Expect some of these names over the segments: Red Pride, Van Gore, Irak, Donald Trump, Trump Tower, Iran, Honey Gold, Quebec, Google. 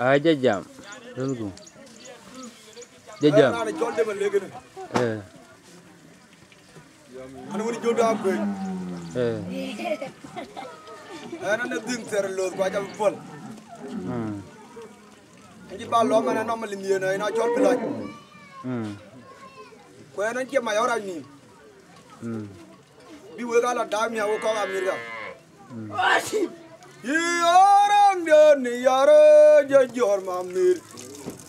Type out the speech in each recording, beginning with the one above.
Jajam. Tunggu. Jajam. Anu ni jodoh apa? Anu nak ding terlalu, kau jam pol. Ini balong mana nama India ni, nak jual pelak. Kau yang ni macam orang ni. Biwega la dah mian, kau Amerika. Orang ni orang jujur mamir.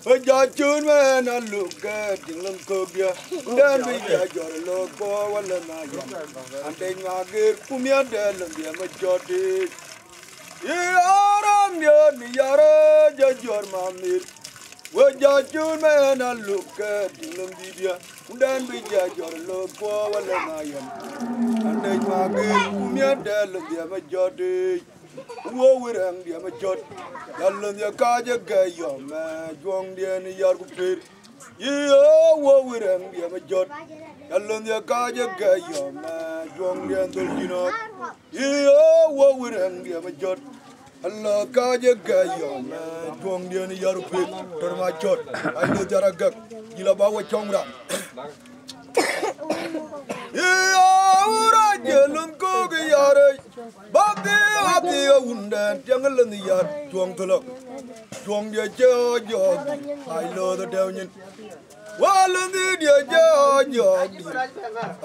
Jajun mana luka dalam kubia dan berjajar lupa walau najis. Antai ngagir punya dalam dia menjadi. Orang ni orang jajur mamir. Jajun mana luka dalam dia dan berjajar lupa walau najis. Antai ngagir punya dalam dia menjadi. Orang dia macam jalan dia kaji gaya macam dia ni yar kupir. Yeah, orang dia macam jalan dia kaji gaya macam dia terjina. Yeah, orang dia macam Allah kaji gaya macam dia ni yar kupir termacot. Aduh jaragak gila bawa congrak. Yeah, orang jalan kaji yarai. Babi undan jangan leniar juang telok juang dia jauh ailo terdaunin walau dia jauh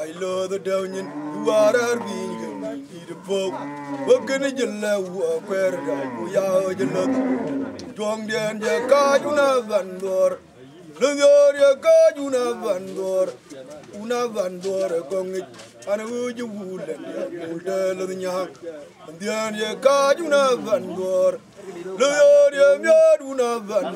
ailo terdaunin warar bingan hidup begini jelah wakerda kuyau jelah juang dia kaju nafandor leniar dia kaju nafandor kongit Anu jujur dan dia muda lenyap, dia dia kaju na Van Gore, dia dia una Van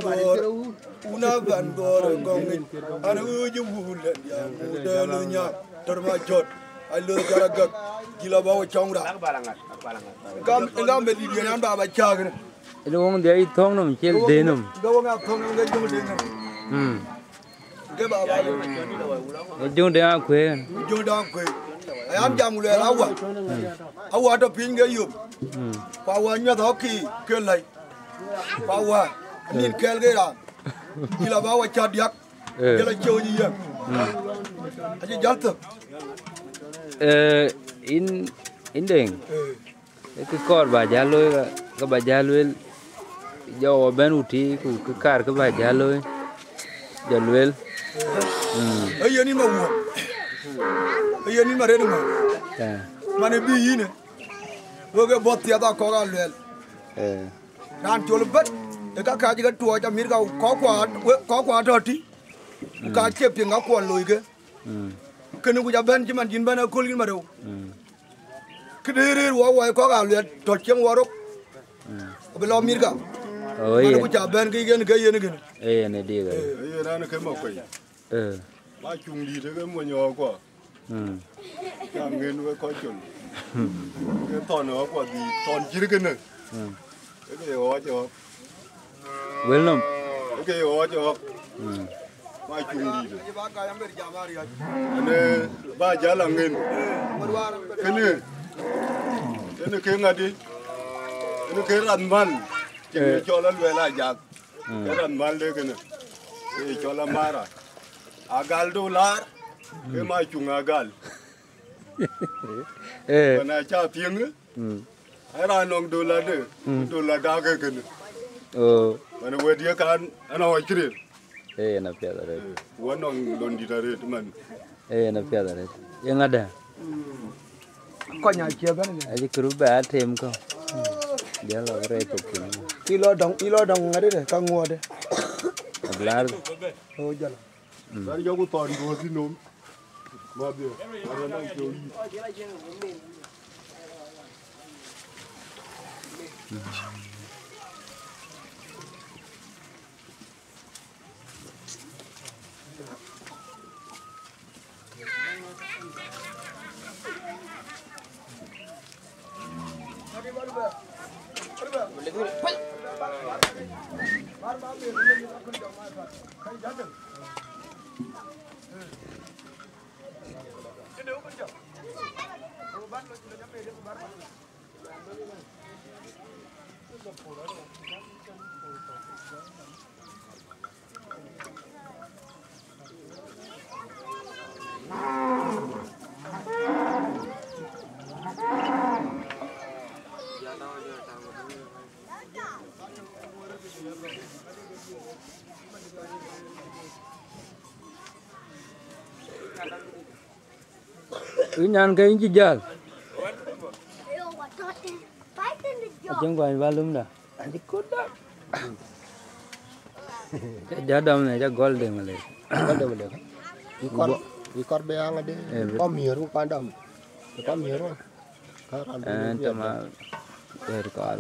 Gore kongin. Anu jujur dan dia muda lenyap, termacot, alu jaragak, gila bawa cangkra. Engkau beli dia yang bawa cangkra. Itu orang dia itu thong nom, cil denom. Orang thong nom dia cuma denom. Jujur dia aku. Jujur dia aku. Ayam jam mulai awak, awak ada pinggir yub, pawanya hoki kelai, pawah ni kelgera, gila bawa cadiak, gila cewiji yang, aje jatuh. Indeng, itu kor bajaloi, kebajaloi, jawaban uti, kekar kebajaloi, jaloi. Ayah ni mau. Ayah ni mana rumah? Mana bihi ni? Bagi bot tiada kau kan luel. Nanti jolbat, dekat kaji kat tua jam mirga kau kuat hati. Kaji pengang kuat loige. Kena kuja ban cuma jin ban aku lagi maru. Kediri wawai kau kan luel, tercium warok. Belau mirga. Kena kuja ban gaya ni. Ni dia. Rana kemau kau. Macung di dekat monyok aku. Jangan kau kacun. Kau tahan aku di tahan kiri kena. Okey, awak. Belum. Okey, awak. Macung di tu. Ane baca langin. Kena kengadi. Kena keranman. Jadi jalan belajar. Keranman dek kena. Jalan marah. Agal dolar, macam agal. Kena capiang, ada nong dolar deh, dolar dah kena. Mana buat dia kan, anak kiri. Enak piada deh. Buat nong londi deh teman. Enak piada deh. Yang ada? Kau nyaki apa ni? Aje kerubah tem kau. Dia lah orang itu. Ilo dong ada deh, kau ngua deh. Belar. Oh jalan. Saya jauh tahan dua sinom, maafnya. Ada nak jauh. Gracias. Inang kain jijal. Acung kain balum dah. Adik kuda. Jadam ni, jad gold deh malay. Gold boleh. Ikor bayang ada. Pamiru padam. Pamiru. Entah berkal.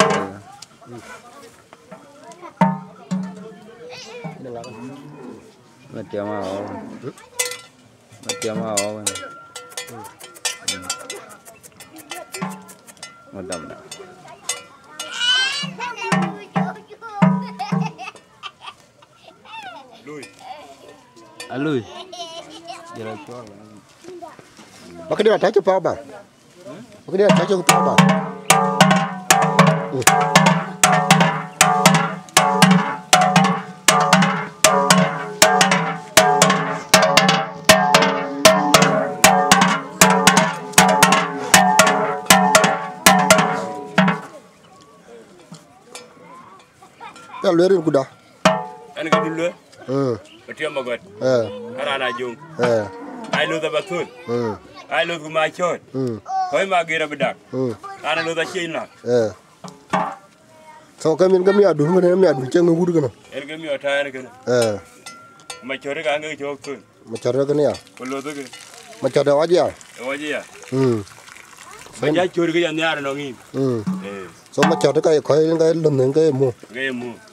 Macam apa? Macam apa? Madam dah. Alui. Jalan keluar. Pakai dia tak cukup apa? Pakai dia tak cukup apa? Tak luarin kuda. Anak dulu. Betul magot. Karena jung. Ailu tabatun. Ailu kumacon. Kau mager bedak. Karena lu tak cina. So kami aduh mana kami aduh cengeng guru kena. Kami ada anak kena. Macori kan kami jawab tu. Macori kena ya. Kalau tu kena. Macori wajah. Wajah. Macam curi kerja ni ada nongi. So macori kaya kaya yang kaya lembeng kaya mu. Kaya mu.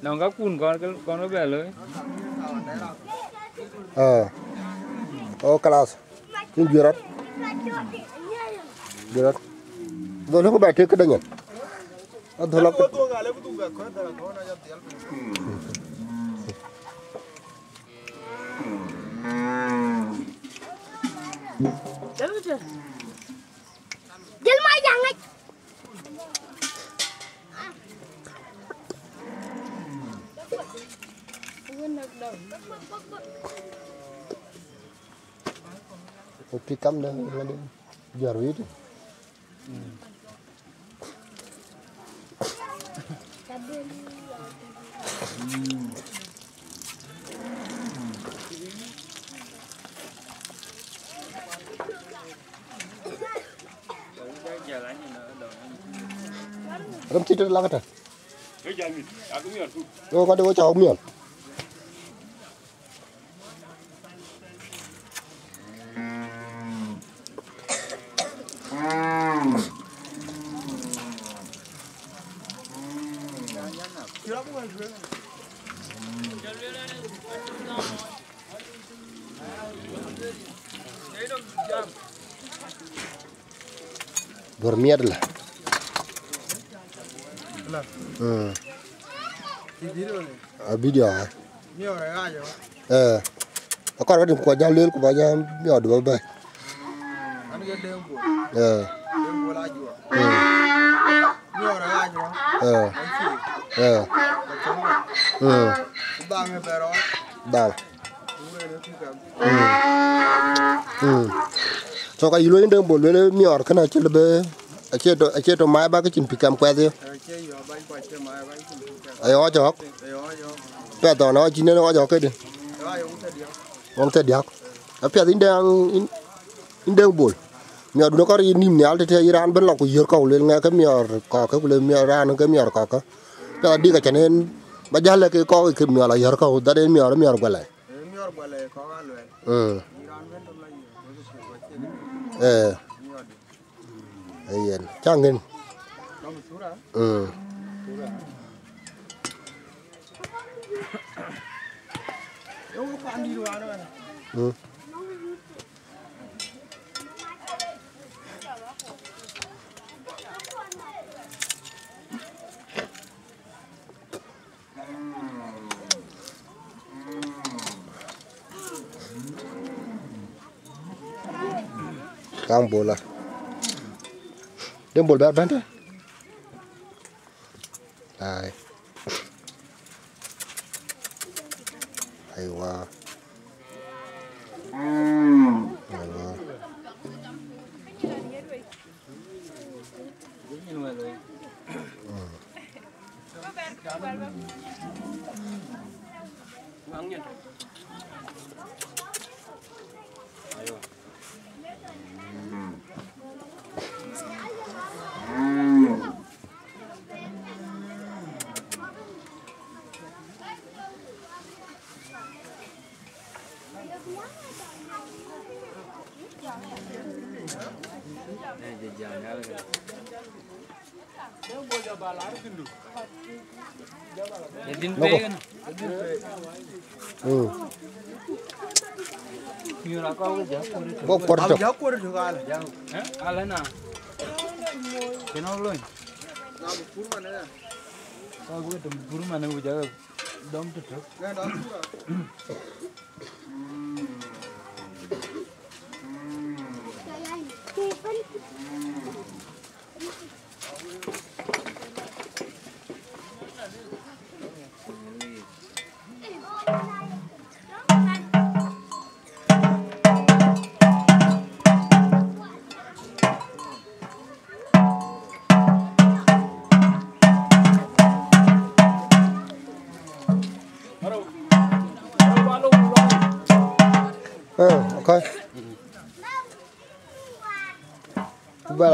Nóng gấp cùn con nó về lưới. Ô class, kinh duyệt, duyệt. Rồi nó có bài trước cái đây nhỉ? Anh thua lắm. Picam dah ada jarui tu. Ram citer lagat. Aku mian tu. Oh kau dah cakap mian. Dormirla. Video. Aku ada di kuajar lel kuajar dia ada berapa? Anu dia dembu. Dembu laju. Ni orang laju. Bang beror. Bang. So kalau iluin dengan boleh ni orang kena cebel, aceh tu mai bagai cint pikam kuat dia. Ayah jawab, perhati orang cina orang jawab ke dia. Orang terdiak. Tapi ada ini dengan bol. Ni orang nak ini ni al tetapi Iran berlaku jauh kau leh ni kami orang kau boleh ni orang kami orang kau. Tapi dia kacau ni, macam mana kau ikut ni orang jauh kau, dari ni orang balai. Ni orang balai kau balai. Ayan, canggih. Cambola. Don't bother, Banta. Aye. Aiwa. Aiwa.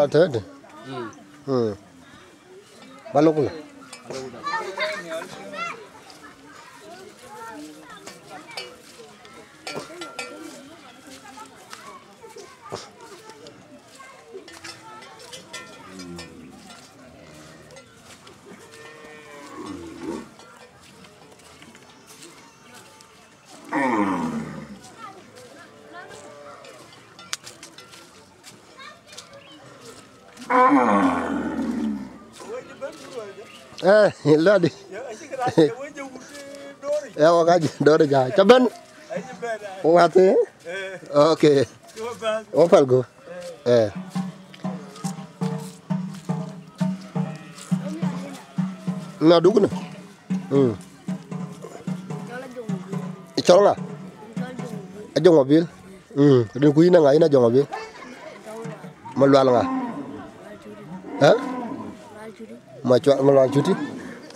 Third. Balokula. Eh, ladi. Ya, wakaji dori ja. Caban. Wate. Okay. Opal go. Eh. Na duguna. Ichola. Ajo mobil. Kedin kuyi na ngai na ajo mobil. Malual nga. Hah? My long duty.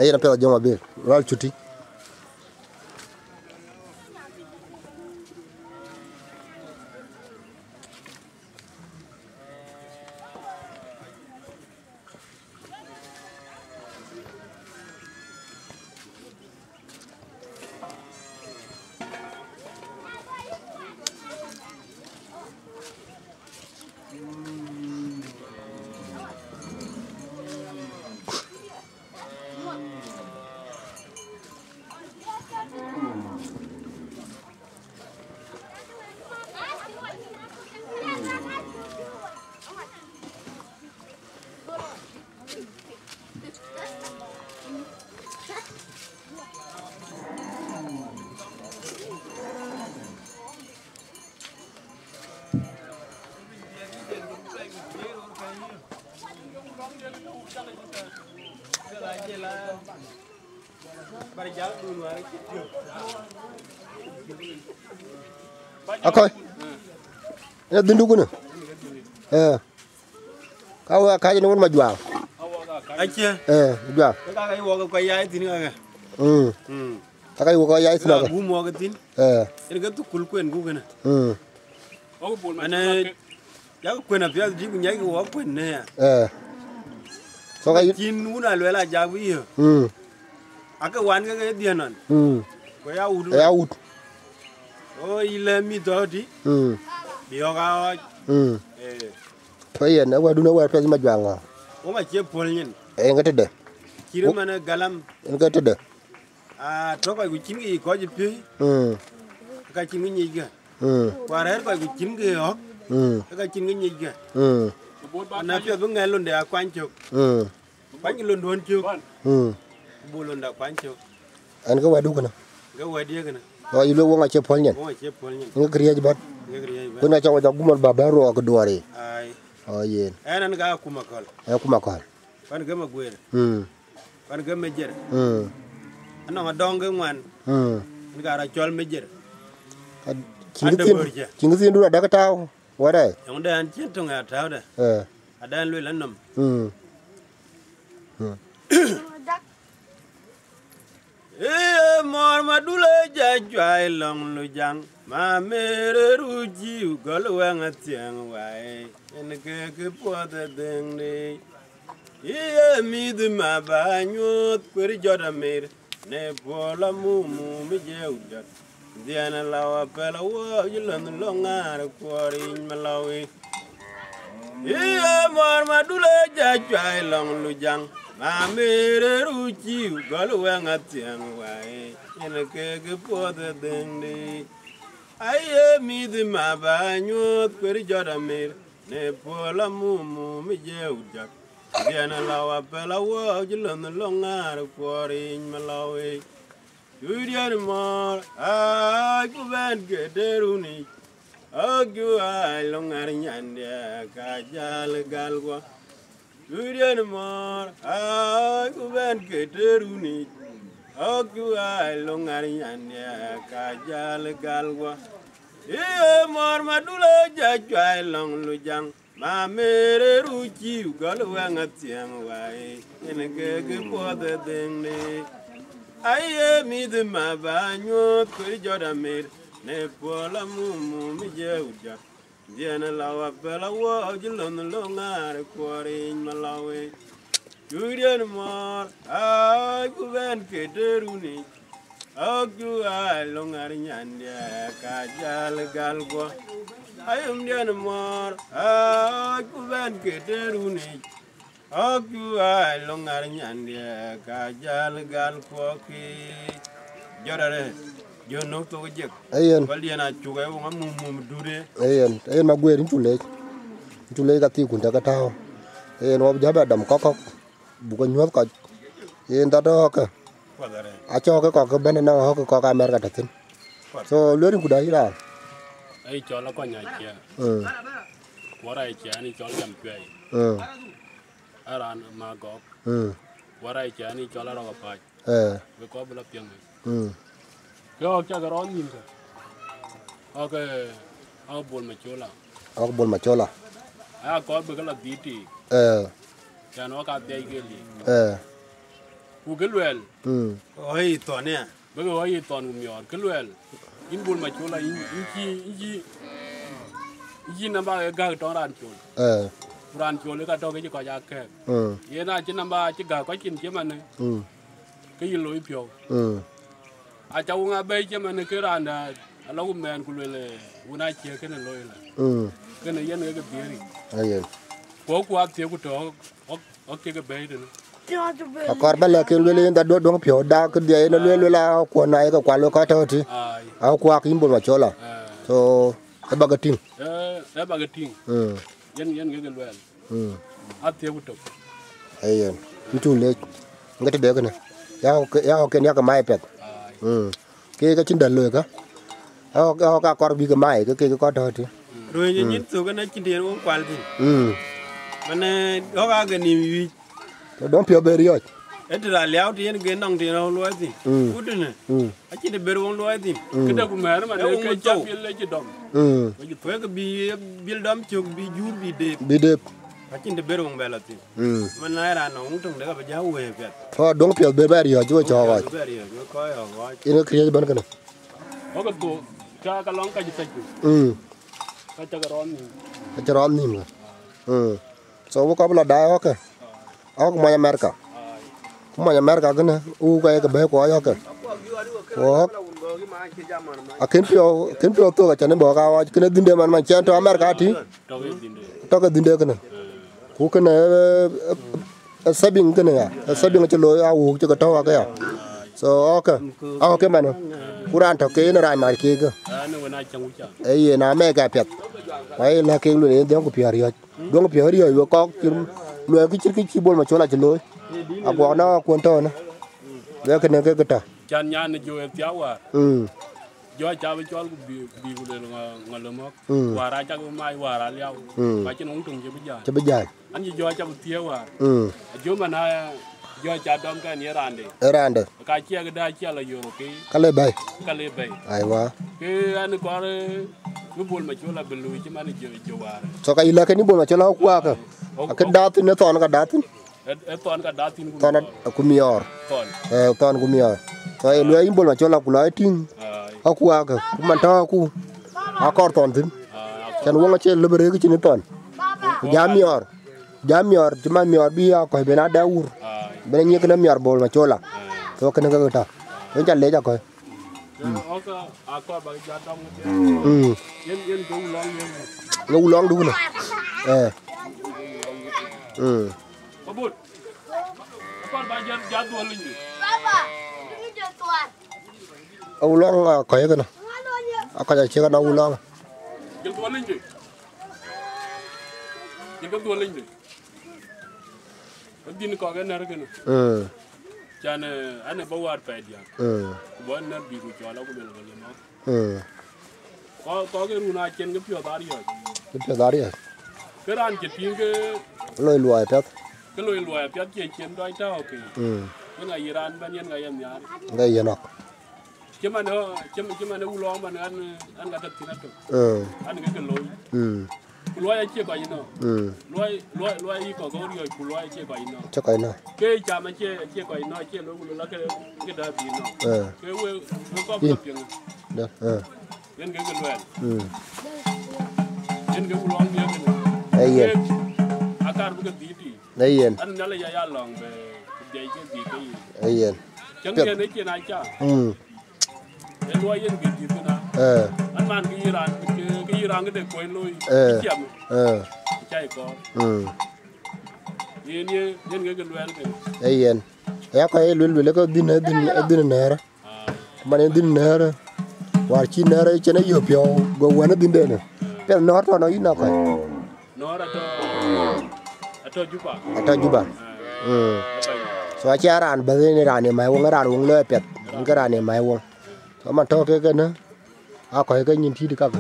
I had a pair of young beer. Roll duty. Okay. Ya dindu guna. Eh. Kau akan jadi orang majual. Aje. Eh, jual. Takkan ibu kau kaya itu ni kan? Takkan ibu kau kaya itu nak? Ibu mau ketin. Eh. Ini kan tu kulkuin gua kan? Aku boleh. Ane, jago kuin apa? Jadi punya aku apa kuin ni? Eh. So kau jinu nak lelai jago iya. Aku wan kau kaya dia nan. Kaya ud. Kaya ud. Oh, ilah mitadi. Biar kau. Kaya nak buat dunia buat apa macam mana? Oma Chapolin. Engated. Kirumana Galam. Engated. Ah, talk by Wichimi, Kojipi. Kachiminiga. Whatever by Wichimga. Kachiminiga. And after Bungalon, they are Quancho. Pangilon, don't you? Bulunda Quancho. And go Adugana. Go Adiagana. Oh, you don't want a Chapolin. Oh, Chapolin. You create but. When I saw a woman Barbaro or Goduari. Aye. Oh, yeah. And I come a call. I come a call. One game of good. One game major. And on a dong one. We got a jolly major. Kings into a Dakota. What I? And then Chintung at Towder. I don't really know. Eh, Marmadula, Jai Long Lujang, my mere Ruji, Golwang at Tianway, and the cake water dingly. Here, me the Maba, and you, pretty Jota made, Nepola Mumu, Mijel. Then allow a fellow, you learn the long hour of quarrying Malawi. Here, Marmadula, Jai Long Lujang. I made a rookie, got away at the young way, and a cake for the dandy. I hear me the maba, and you're pretty Jota made, Nepola Mumu, Mijel Jack. Then allow a fellow, you learn the long hour of quarry in Malawi. You did more, I could get the rooney. Oh, you are long and Kajal Galwa. Good more, I go and get the rooney. Oh, you are long and Kajal Galwa. Here, Marmadula, Jai Long Lujang, my mere Ruchi, you got away at the young way, and a good water thing. I hear me the Maba, and you're pretty Jota made, Nepola Mumu, Mijel Jack. Then allow a fellow, you learn the long hour of quarry in Malawi. You did more, I could and get the rooney. Oh, you are long and Kajal Galwa. I am done more, I could and get the rooney. Oh, you are long and Kajal Galwa. Jodare. You know, to get Ian, Valiana, Chuga, Mum, Dude, Ian, and my way into Lake. To Lake at the Kuntakatao, and of Jabadam Cock, Buganuaka, and that hawker. I talk a cock, a banana hawker cock, I married at him. So, learning good idea. I tell a coin idea. What I can, it's all them play. I ran my cock. What I can, it's all our part. We cobble up young. Yo, chaga on him. Okay, I'll bowl machola. I'll bowl machola. I got because of beauty. Can walk out there gaily. Who get well? Oh, it's on here. But oh, it's on your well. In bowl machola, in number a gag on ranchol. Ranchol, look at talking to Kayaka. Yen, I can number Chicago, I can German. Kilo, you. I don't want to be a long man who will I check and loyal. Can a young beauty? Walk up, take a talk, or take a bait. A carbala can really in the dog, pure dark, the little one, I go quality. I'll quack in Bovachola. So a bagatine. A bagatine. Young well. Up there would talk. I am too late. Get a dagger. Yao can yak my pet. Kay catching the lugger. How got big a mike, a cake got dirty. Ruin it so can I get your own quality. When I go agony, don't be a very odd. Enter a loud and get on the old worthy. Wouldn't it? I get a better one worthy. Get up, madam, and I won't jump your leggy dog. You could be build up to be you be deep. Be deep. I think the better one relative. When I ran on to the other way, for don't feel very, you do it all right. You know, create a burger. Go, talk along, I take you. I take it on him. I take it on him. So, what couple of diocca? Oh, my America. My America, who got a back or yoker. I can't feel to a channel. I can't do them on my channel to America. Talk at the dinner. ukena sabing kena ya sabing aja loh aku juga tahu aku ya so oke mana kurang tak kena ramai kira eh nama kapiat mai nak kelu ni dia aku piariat kau loh kecil bol macam mana aja loh aku anak aku entah na dia kena kita jangan jual tiawar Joy cakap jual biru dengan ngalamak, warna cakap mai warna liau, macam nongtung cepat jai. Anjir joy cakap tiawa, cuma na joy cakap dalam kan erande. Erande. Kacau kedai kacau la Europe. Kalebai. Kalebai. Aywa. Ke anu kau ni bol macam la belui cuma ni jawa. So kalau ilah ni bol macam la aku kuat. Aku datin, aku tahun aku datin. Tahun aku datin. Tahun aku miar. Tahun aku miar. So ilah ni bol macam la aku lighting. Aku agak, mantau aku orton tim. Kan uang aje lebih lagi cini ton. Jamior, cuma mior biar kau benar daur. Benarnya kena mior bol macam la. So kena kita, macam leja kau. Aku bagi jatah macam. Yang long dulu na. Babut, apa bagi jadwal ini? Bapa, ini jadwal. Ulang kaya kan? Aku jadi cakap nak ulang. Jangkauan lagi. Di negara kan ada kan? Jangan ane bawa apa dia. Bawa ner biru jualan aku beli beli mak. Kau ke rumah cian ke piadaria? Keran cian ke? Loi luar pet cian doai tahu ke? Enggak Iran banyak enggak yang nyar. Enggak Irak. Cuma ada ulang mana an kata tina tu, an kata loy, loy aje kau ina, loy ikut kau dia ikut loy aje kau ina, ke jam aje kau ina aje loy loy lagi ke dah bina, ke we kau berpikir, dah, yang kau loy, yang kau ulang dia kan, ayen, akar bukan diti, ayen, an nala jaya long be, jaya ke diti, ayen, jangan ni je naja. Loi yang biji tu na, anman ke Iran ke dekoi loi, siam, cai kor, ini ke luar ke, ayen, aku luar ke din nara, mana din nara, warci nara cina yo piau, gua na din deh, piau nor tu nor ina kai, nor atau juba, so acara an, benda ni rani mai wong rani wong leh piat, wong rani mai wong. Sama tau keke na, aku keke nyinti dekat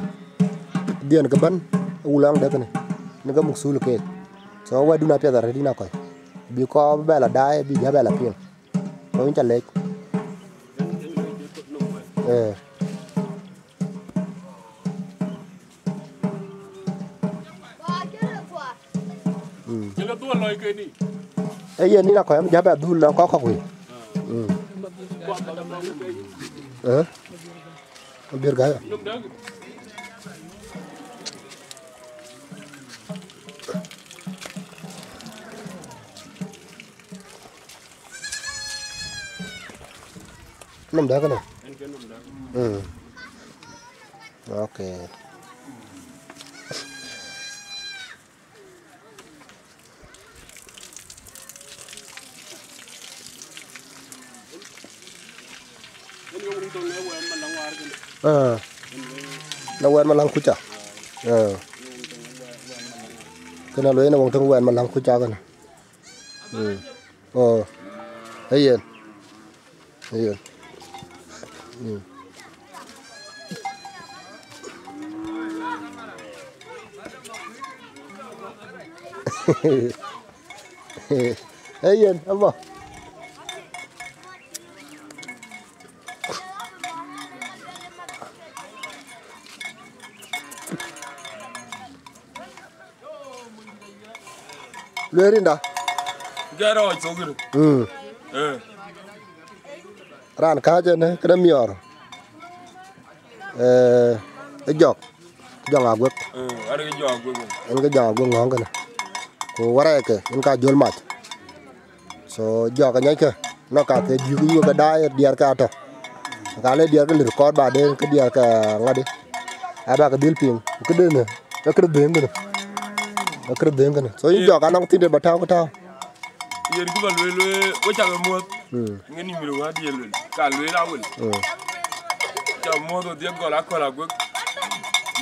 dia nak ban ulang dekat ni kau muksul keke, so awak duna piada ready nak kau, biko bela dai, bija bela pion, kau ini celek, Jaga tuan lagi ke ni? Iya ni nak kau, jaga tuan nak kau kau. Biar gaya. Enam dah kan? Okay. Nawan malang kuca, kena loe nawang tengwan malang kuca kan, ayen, ayen apa? Luarinda. Jauh jauh. Ran kaca ni kena mior. Jok agak. Ada jok agak. Ada jok agak ngong kan. Kau warai ke? Inka jual mat. So jok ni ke? Nak kata juga kedai dia ke ada. Kalau dia ke record badan ke dia ke ngadi. Abang ke deal ping. Kedai ni. Kedai benda. Akre denga na. So injo kana ngti de bataw bataw. Yer ku balwele o cha mo. Ngeni mi ro adi yelwe. Ka lwe la wele. Cha mo do de gola kola go.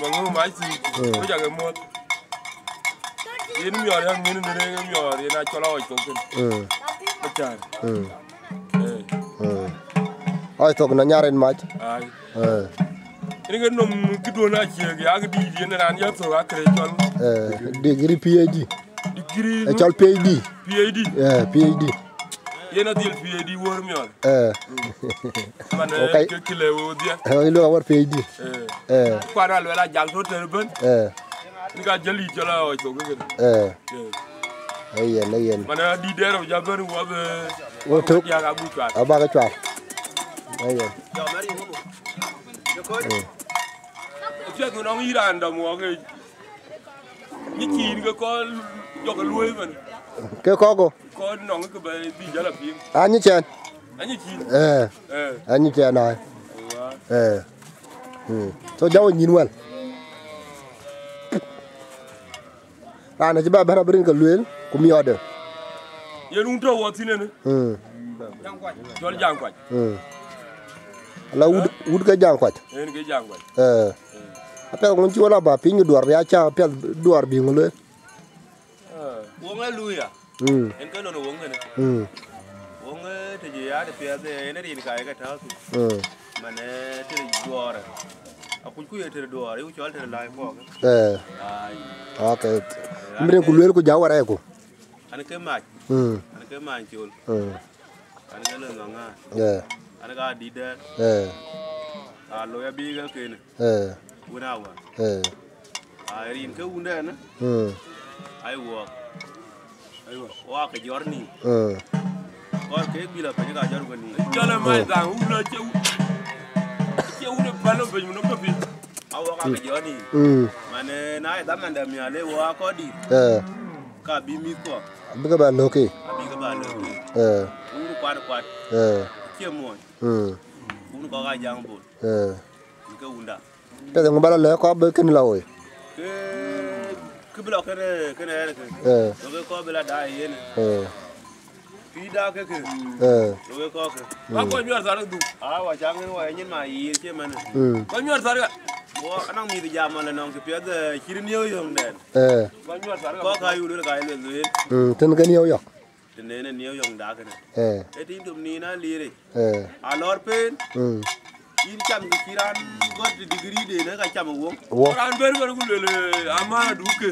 Mo ngo ma si. O cha mo. Yen mi ara ngeni ne mi ara na chola o chokun. O cha. I talk na nyaren match. Ai. Ini nom kedua je ya di generan ya so akre chol degree PhD degree chol PhD eh PhD yena dil PhD wor miol man ke kile wodia ilo wor PhD para lo la jang so terben ni ga jeli jola o to gege ayen man di dero jaber wo to ya ga buka aba ga twa ayen Chuyện của nó nghĩ là đồng hồ cái những chìm cái con cho cái lưới mình cái con cô con nó cái bề gì đó là phim anh như chìm anh như chè này tôi cháu nhìn luôn anh này chỉ ba ba bên cái lưới cũng nhiều được giờ đúng trâu ở trên này cho nó giang quậy La ud ga jang kwat en ga jang kwat apel ngon ci wala ba pinyu dor ya cha apel dor bi ngule wonga luya en ka no wonga ne wonga te je ya de pia de en ri ga ga ta su mane te dor aku ku ye te dor yu chol te lai ko okay mre ku luel ku jawara ko an ke ma chul an ga no nga Anh ga đi đây, à lối bi cái kia này, u nào à, ai riêng cái u đây nữa, ai uo, uo cái giọt này, uo cái bi là phải cái giọt cái này, cho nên mai rằng u là phải nó phải nó phải bị, à uo cái giọt này, mà này nãy tao mang đam mê uo có đi, cả bi mi co, bi cái bàn lô kia, bi cái bàn lô kia, u nó quạt Kau nak apa yang bol? Kau unda. Tapi kalau balik leh kau berkenal lagi. Kau belak kenal. Lagi kau belak dah ini. Ida ke? Lagi kau ke? Aku jual sahaja tu. Awak jangan awak ingin mai je mana? Kau jual sahaja. Wah, anak mesti jaman le nong sepiat kiri niaw yang den. Kau jual sahaja. Kau kayu dulu kayu dulu. Tengah niaw yang. Nên là nhiều dòng đá cái này, cái tim tụm ní nó lì đấy, ăn lót pin, in chăm cái kia ăn gót degree đấy nó cái chăm uống, ăn bữa nó cũng lười, ăn mà đủ cái,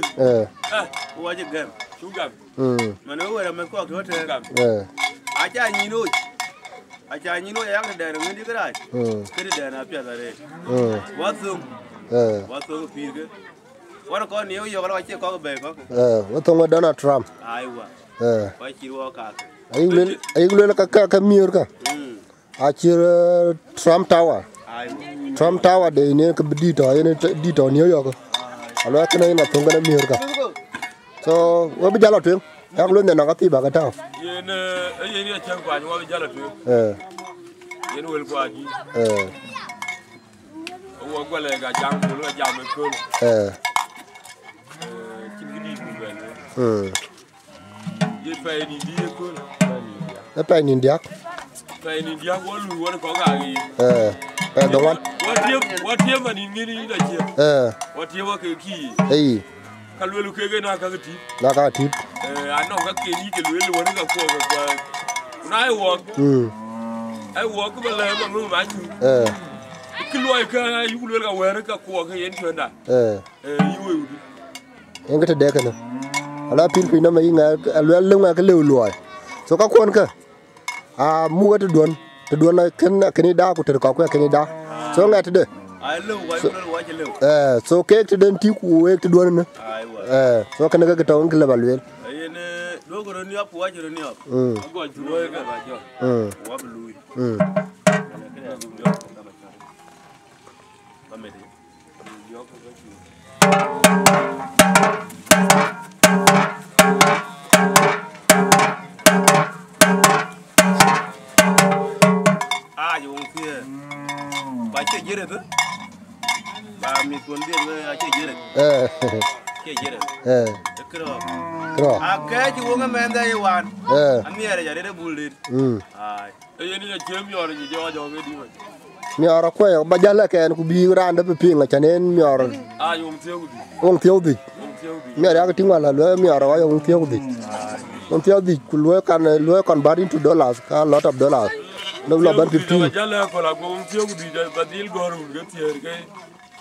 uống cái gam, chú gam, mà nó uống là mình có thuốc thế gam, acha nhìn ôi ăn cái đèn người đi cái đèn áp chặt đấy, vắt súng phi cái, vắt con nhiều giờ nó chơi có cái bể có, vắt súng mà Donald Trump, ai uống Ayo lel kakak miur kan? Acir Trump Tower deh ini ke di tower New York. Kalau aku naik naik tunggu miur kan? So, wabi jalan tu. Yang lu nak ngati bagai tau? Ini acang kuat, wabi jalan tu. Ini wel kuat ji. Gua lagi jang dulu, jang mekul. Cingkini bukan. Pai ni dia walu wala ko gaagi pai do wan watiya mani ngini da je watiya wa ke ki ka lwelu ke na ka ti ano ka ke ni ke lwelu wona ka ko ga na I walk ba la ba mu ma ju ki loy ka yu lwelu ka wera ka ko ga yen tanda yu yu ngata de ka na ala pin na mai nga alwalunga ka lewluwa so ka kon ka a mu ga to don na ken da ku ter ka ku ken da so nga to de ai lew wa je lew so ke to den ti ku we to don na so ka na ga to ngla balwe ai ne logo ro ni op wa je ro ni op go ju we ga ba jo wa blui Ba mi kon de a che jere. Che jere. Kerok. Kerok. Okay, you want a man that you want. Yeah. I'm here. I did a bullet. Aye. You need a gym. You are in your job. You are a quail, but you like and could be around the pin like an enemy or. Ah, you won't tell me. Won't tell me. You are acting while I learn me or I won't tell me. Won't tell me. Could work on buying $2, a lot of dollars. No, no, but you are jealous for a bomb. You but you'll go and get here again.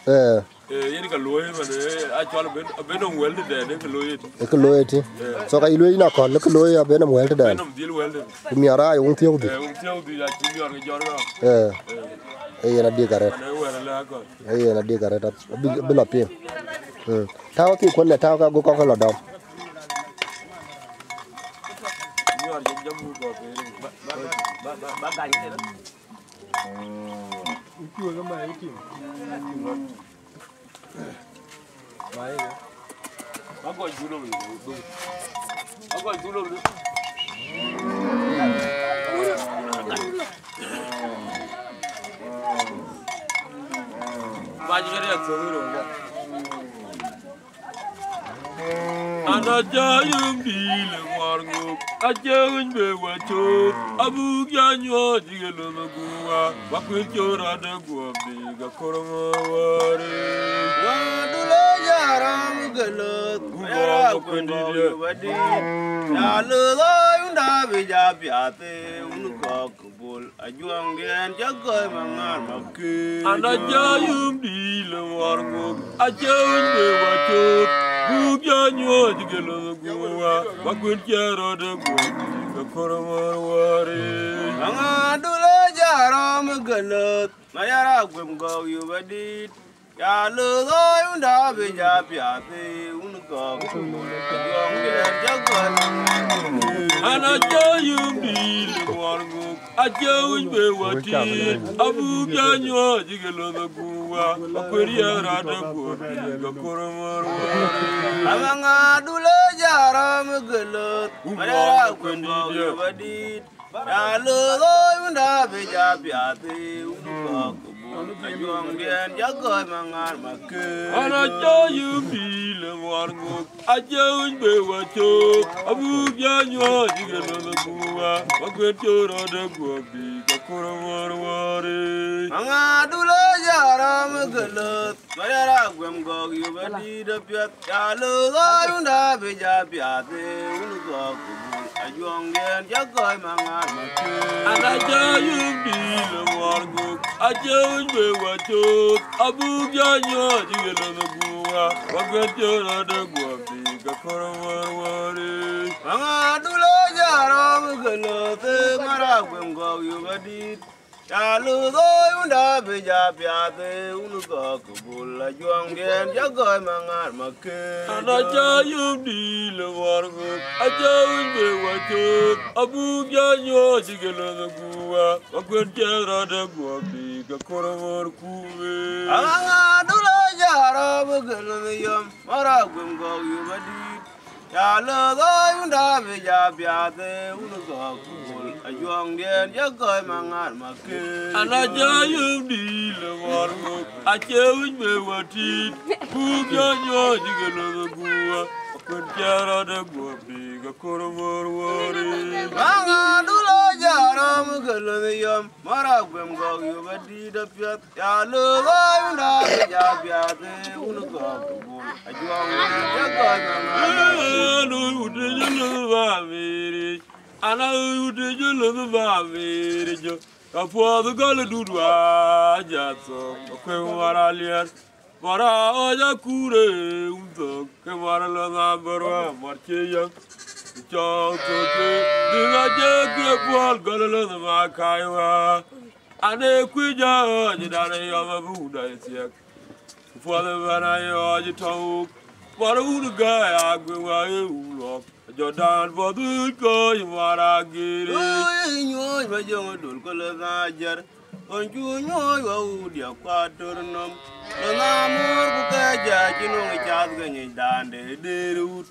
Yeah. Ini kalau ini mana, acuan benam welded dah, ni kalau ini. Kalau ini, so kalau ini nak kalau kalau ini benam welded dah. Benam deal welded. Kami arah yang tiaw di. Yang tiaw di, jadi orang jorang. Eh, ini nak dia karet. Ini nak dia karet, belapin. Tahu tu kau ni, tahu kau kau lada. Ini orang jamu kau. Bagai ni lah. Ukiu sama ukiu. Baik. Aku jual ni. Aku jual ni. Baju ni aku jual ni. Anak jayung bilang warung, ajaran berwujud, abu janyo jigelu gua, waktu curah gua bega korang waris. Wadulah jarang gelut, gua kundil badi, lalai undah bejabiate, unukak bol, ajuang gen jagai mangar makin. Anak jayung bilang warung, ajaran berwujud. Bukannya segala gua, bagun cara depan, kekoran waris. Angadulah jaram gelut, mayar aku mengkau yubadit. Ya luai unda bejapiati, unkau yang dijaga. Anak jayum di luar gua, ajauh berwati. Abukannya segala gua, bagun cara depan, kekoran waris. Amangadu jaram gelut, merah kundiya badit. Jalur unda bejapiati, unkah juang dia jaga mangar makin. Anak jauh bilang warung, ajauh berwujud. Abu janyo jika dalam gua, bagun cara depan, kekoran waris. Angadulah jaram gelut. Merah gua mengkau yubadi dapat jalur unda bejapiati unkah ajuang dia jaga mangar makin. Anak jauh bilang warung, ajauh berwujud. Abu janyo jika dalam gua, bagun cara depan, kekoran waris. Angadulah jaram gelut. Merah gua mengkau yubadi. Jalur unda bejapiati, unkah kubulah juang dia jaga mangar makin. Anak jayum di luar gua, ajauh berwujud. Abu janyo segala gua, bagun cara gua bega korang kuwe. Angadulah jaram gelut yam, merah gua mengkau yubadi. Jalur unda bejapiati, unkah kubulah. Ajuang dia jaga mangar makin. Anak jayum di luar gua, ajauh berwati. Bukannya jika dalam gua, bagun cara depan, kekoran waris. Angadulah jaram gelut yam, merah gua mengkau yubadi dapat. Jalur unda bejapiati, unkah kubulah. Ajuang dia jaga mangar makin. Aduh, udah jenuh beri. Ana udejo love baverejo kapo the gole dudwa jatso kwewara lier para oja kure unto kwara la barwa marcheya chao toke duraje kwol gole love makaiwa ane kwija jidare yobuda yek for the vanayo jitau para uduga agwa ulo Jordan badul ko yara giri. Oye bajongo dul ko la jar. Onju nyoy wa udia kwadornom. Lamur ku kaja kinong chat ganyi dande derut.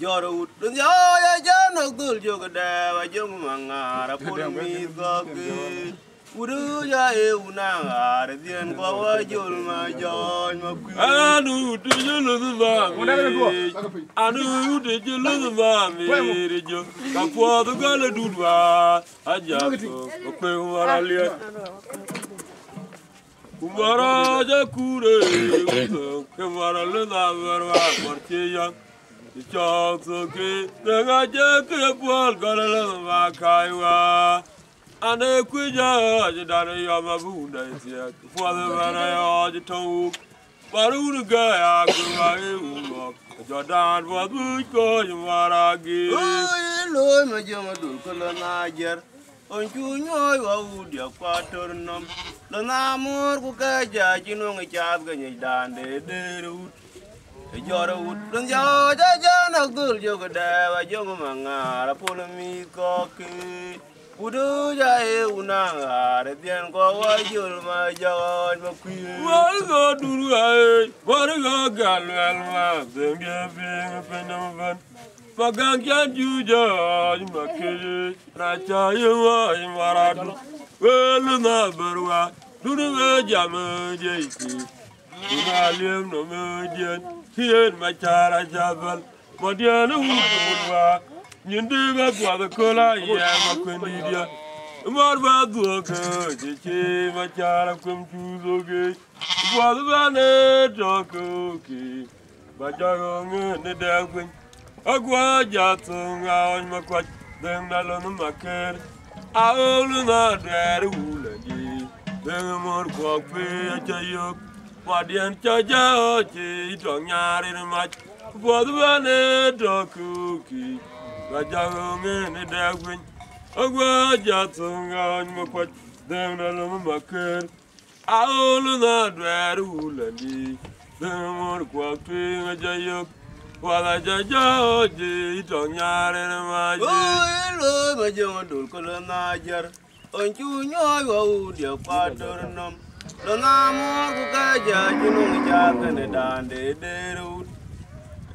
Jorut nyoy janok dul joga da bajongo mangara pulmi gogi. Uruja eunanga ardian kwa wajul majon makwi. Anu tejulu zwa. Anu tejulu zwa merejo. Kapwa dugala dudwa ajabu kwe waralia. Kumaraja kure kwe waralia zaverwa martiya. Ichaksoke nagaje kwe waralia zwa kaiwa. And a quid, you done a yamaboon, I said. Father, when I all the talk, but who the guy I could have Jordan was good, you are a gift. Oh, you know, my Jamadu, colonizer. On you know, you would your patronum. The Namor, who can judge, you know, a child when you done the root. The Jordan would bring your Jana good, you could have a young man, a polemic cocky. Uduja eunanga ardian kwa wajul majon makwi. Walgo duruai, walgo galwelma zenga pinga penaman. Pagangya juja makiri, racha yewa imaradu. Weluna berwa, duruwe jamu jeiki. Unalim no mejen, hien machara jabal. Madiana uduwa. Yindiga kwa kola ya makwendiya marwa duka jike machara kumchuzoge kwa zane tokoki bajaronge ne dagwen agwa jatunga on makwa dendalonu maker auluna derulagi demor kwa pe chayok wadian chaja ochi tonyare mach kwa zane tokoki Bajarong and Dagwin, Agua Jatunga and Mokwat, then a lumbaker. I'll not wear woolly, then more quapping a jayok, while I jajoji, Tonyar and a Oh, I love a Jamadul colonizer. On you know your patronum. The Namor Kukaja, you know, Japan and Dande, they root.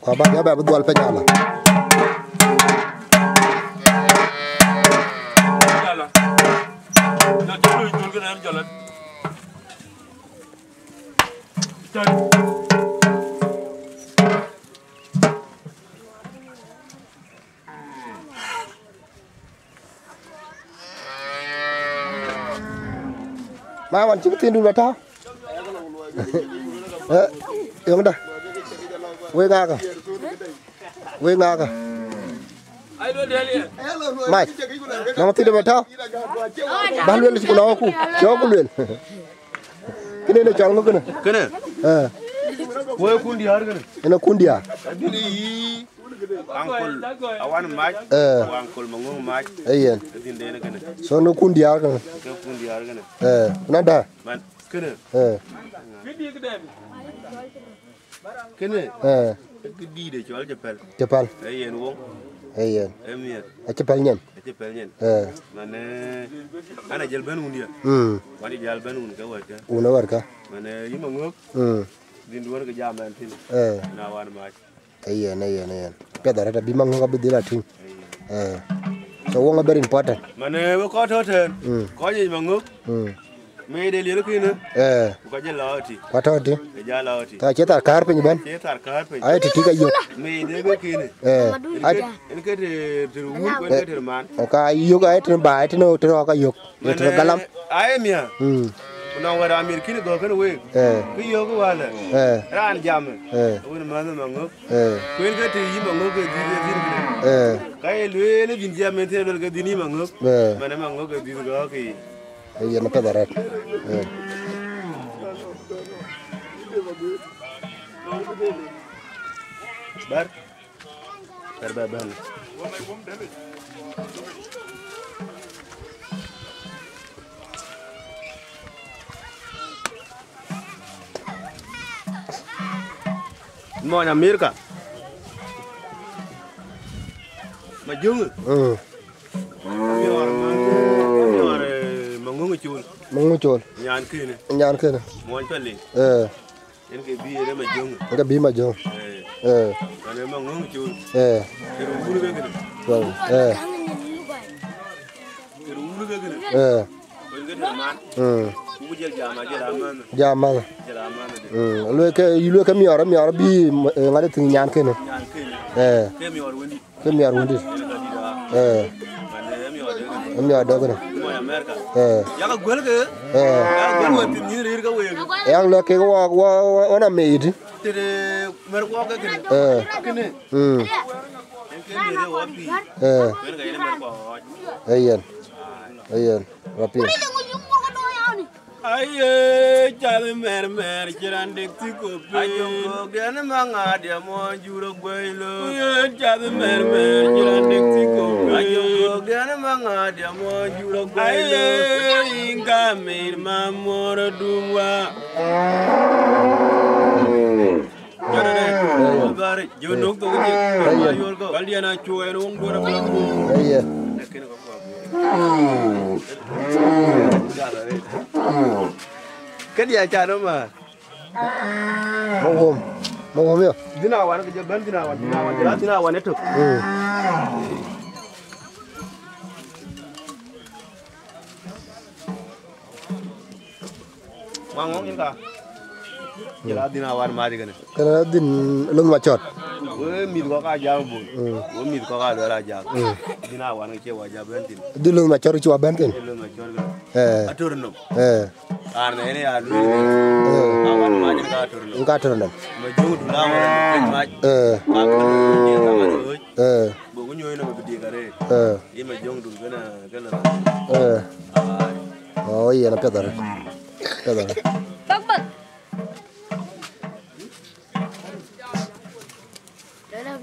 Kwa baadhi ya baadhi walipenda. Jala. Na juu juu kuna jala. Jala. Ma wanachukua tindu lata? Yonda. Wega. I don't tell you. Mike, I'm thinking about how. Balwell is going to Chocolate. Can you tell me? Can you? Where could you argue? In a Kundia. Uncle, I want Mike, Uncle Mungo Mike. So no Kundia. Nada. Can you? Can it? Good deed, it's all Japan. Japan. Hey, and walk. Hey, a Japanian. And a Jalbanoon. What is Jalbanoon? Unawarka. You may work. Didn't work a job and things. Now I'm right. Ayan. Better at a bimanga with the Latin. So one very important. My name was caught hotel. Call you Mango. Made a little cleaner. Got your laughter. What are they? I get our carpet, man. I had to take a you. Made a cleaner. I get to wood, man. Okay, you guys can buy it. No, to rock a yoke. I am here. Now, what I'm here, go away. Ran German. Mother Mango. We'll get to you, Mango. I live in German. I'll get the Mango. Madame Mango, this doggy. Iya nak darat. Ber. Mọi là miếng cả. Mà dưng. Ừ. Mong chôn nhan kene nhan kene mon tali enke bi re ma jong enke bi ma jong ale mong ngong chun kero uru be ngene kero uru be ngene ngene man ku jel jama lo ke mi ara bi ngade tin nyan kene ke mi ara wendi mi ara dogana America. Yaga gwelge. Yaga gwelge tinirika wego. Yang loke wa ona made. Tere merko ga kene. Kene. Kene re wapi. Kene ga merko wa. Ayen. Ayen. Wapi. Aye jale mer jirande tiko pe. Ajongo gane manga dia mo juro gwelo. Aye jale mer jirande tiko pe. Ajongo gane manga dia mo juro gwelo. Aye inga mer mamoro dumwa. Jare bare jonok to gje. Aye galdiana chuero ngora. Aye. Cái gì chả đâu mà mông hôm nhiều thế nào ăn hết được mang ngóng yên cả giờ là thế nào ăn mà gì cái này cái đó thì luôn mà chọt mít có cá giang bùn, mít có cá đuôi giang, đi nào ăn cái chế hoa giang bên tin, đi luôn mà chơi chế hoa bên tin, đi luôn mà chơi cái, ăn thử nộp, ăn này này ăn luôn, ăn mà ăn cá thử nộp, mà chua thì nào ăn, mà bố cũng nhồi nó mà bị đi cả đấy, đi mà chua đúng cái là, ôi giờ nó biết rồi, tóc bật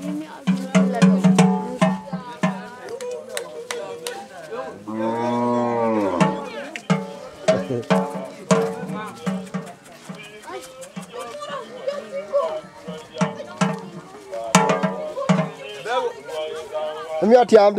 I'm not tired.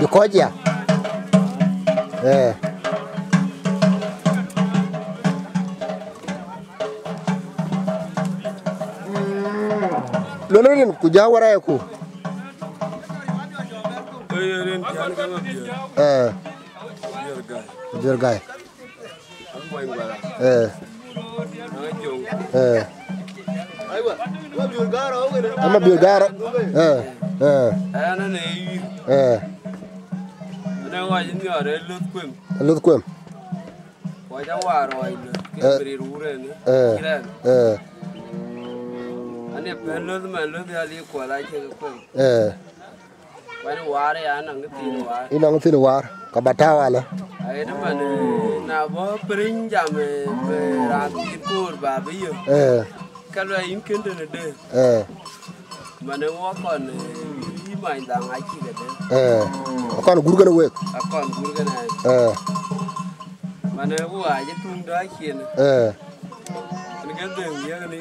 You caught ya? Yeah. Lolorin, kujawara yaku. Jergai. I'm a Bulgara. Lutquim. Why don't I get ruined? And if I lose my little equal, I can't quit. When war and until war, Cabatawa. I don't know. Bring Jamie poor Baby. Can I ink in the day? When I walk on. I can't Google work. I can't Google. When I was young,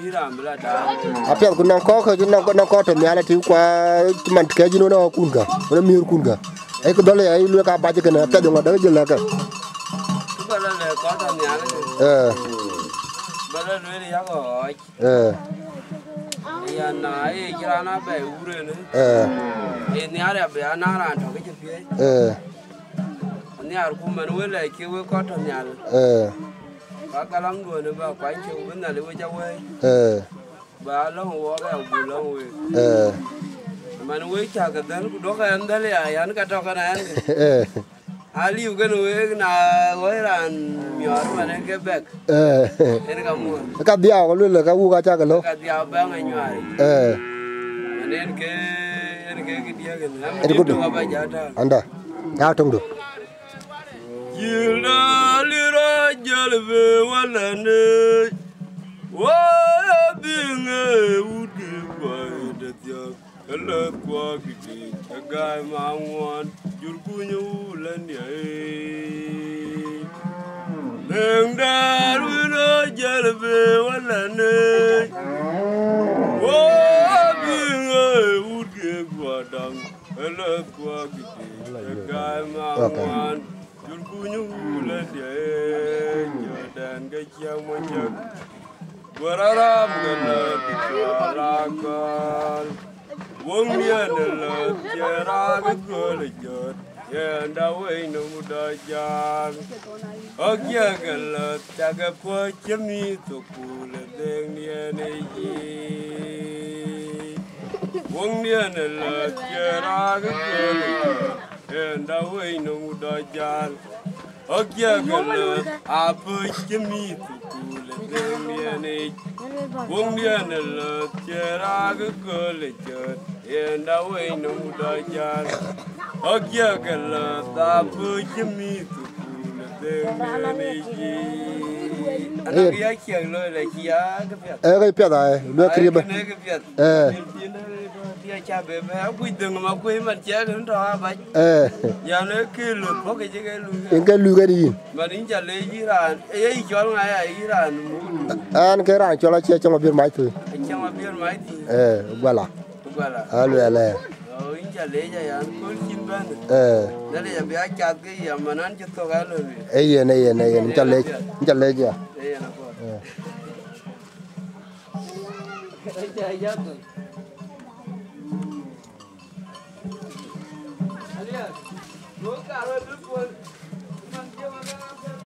I felt good. Now, cock, I did not got a reality. Quite much casual or kunga, or a mere kunga. I could only look up budget and I tell you what I did like it. But I really have a. Yeah, na, kira na be urene. Ni ara be anara to ke pye. Ni ara ku manu le ke we ko to nyal. Ba kalang do ne ba kwa ke we na le we ja we. Ba lo wo ga bu lo we. Manu we cha ga dan ku do ka andale ya yan ka to ka na. Ali ugan uwe na wera nyor mane Quebec. Erikamu. Kadiya kalu le kawu kacha kalu. Kadiya banga nyari. Nen ke kadiya kena. Erikudu. Anda. Ya tunggu. Jila lira jalve walane. Wa binge ude baidatiak. Hello, Quaggy, a guy, my one, you're going to land here. Name that we know, Jellyby, one and eight. Oh, would give what I'm. Hello, Quaggy, a guy, my one, you're going to land here. You're done, get your money. What I'm going to Wong ya nela kera gukolja ya ndawai nomuda jan ogya kala tagapo chimi tokule dengye neji Wong ya nela kera gukolja ya ndawai nomuda jan ogya kala apo chimi tokule dengye neji Wong ya nela kera gukolja And away no dayan. Ogya kala tapu jimi tu kula demeji. Anak dia kian loh lagi ya kepiat. Kepiat ay, dua keribu. Kepiat. Dia cabai aku dengan aku iman jalan dah baik. Yang nak keluar, pakai jaga luar. Enggak luar ni. Baru ni jalan Iran. Jual ngaya Iran. Anak Iran jual aja cuma biar mai tu. Cuma biar mai tu. Bala. Alu alah. Oh, inca leja yang kul cinta. Jadi biar cat ke yang mana jatuh kalau ni. Iya, inca leja. Iya nak. Leja jatuh. Alia, dua kali berpul.